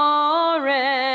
Lauren.